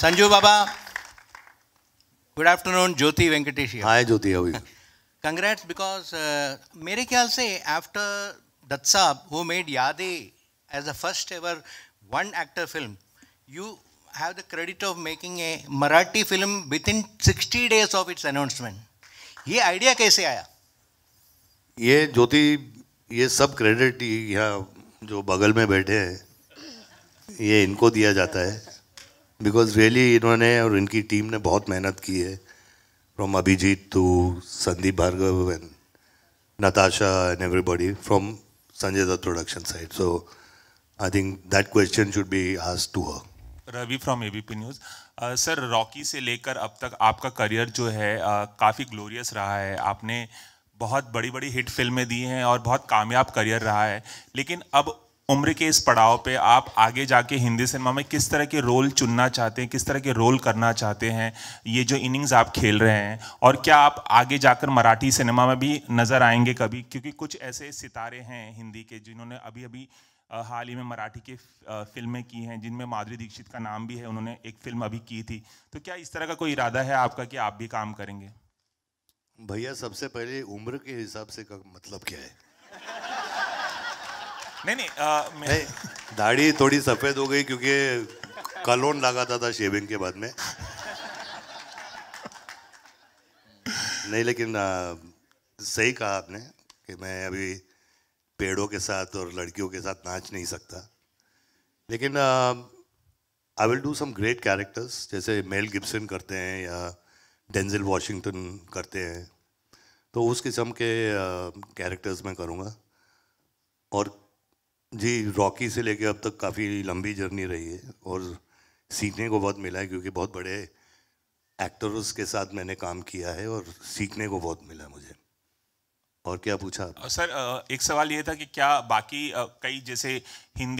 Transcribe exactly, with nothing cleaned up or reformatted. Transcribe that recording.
Sanju Baba, good afternoon, Jyoti Venkatesh. Hi Jyoti, how are you? Congrats, because मेरे ख्याल से आफ्टर दत्ताब हु मेड यादे as a first ever one actor film, you have the credit of making a Marathi film with in sixty days of its announcement. ये idea कैसे आया? ये ज्योति, ये सब क्रेडिट यहाँ जो बगल में बैठे हैं ये इनको दिया जाता है, बिकॉज रियली really इन्होंने और इनकी टीम ने बहुत मेहनत की है, from Abhijit to Sandeep Bhargav and Natasha and everybody from Sanjay the production side. So I think that question should be asked to her. Ravi from A B P news. Sir, Rocky से लेकर अब तक आपका करियर जो है uh, काफ़ी ग्लोरियस रहा है। आपने बहुत बड़ी बड़ी हिट फिल्में दी हैं और बहुत कामयाब करियर रहा है, लेकिन अब उम्र के इस पड़ाव पे आप आगे जाके हिंदी सिनेमा में किस तरह के रोल चुनना चाहते हैं, किस तरह के रोल करना चाहते हैं, ये जो इनिंग्स आप खेल रहे हैं, और क्या आप आगे जाकर मराठी सिनेमा में भी नज़र आएंगे कभी? क्योंकि कुछ ऐसे सितारे हैं हिंदी के जिन्होंने अभी अभी हाल ही में मराठी के फिल्में की हैं, जिनमें माधुरी दीक्षित का नाम भी है, उन्होंने एक फिल्म अभी की थी। तो क्या इस तरह का कोई इरादा है आपका कि आप भी काम करेंगे? भैया, सबसे पहले उम्र के हिसाब से का मतलब क्या है? नहीं नहीं, आ, नहीं दाढ़ी थोड़ी सफ़ेद हो गई क्योंकि कलोन लगाता था शेविंग के बाद में। नहीं, लेकिन आ, सही कहा आपने कि मैं अभी पेड़ों के साथ और लड़कियों के साथ नाच नहीं सकता, लेकिन I will do some great characters, जैसे मेल गिप्सन करते हैं या डेन्जिल वॉशिंगटन करते हैं, तो उस किस्म के कैरेक्टर्स मैं करूँगा। और जी, रॉकी से लेके अब तक काफ़ी लंबी जर्नी रही है और सीखने को बहुत मिला है, क्योंकि बहुत बड़े एक्टर्स के साथ मैंने काम किया है और सीखने को बहुत मिला मुझे। और क्या पूछा सर? एक सवाल ये था कि क्या बाकी कई जैसे हिंदी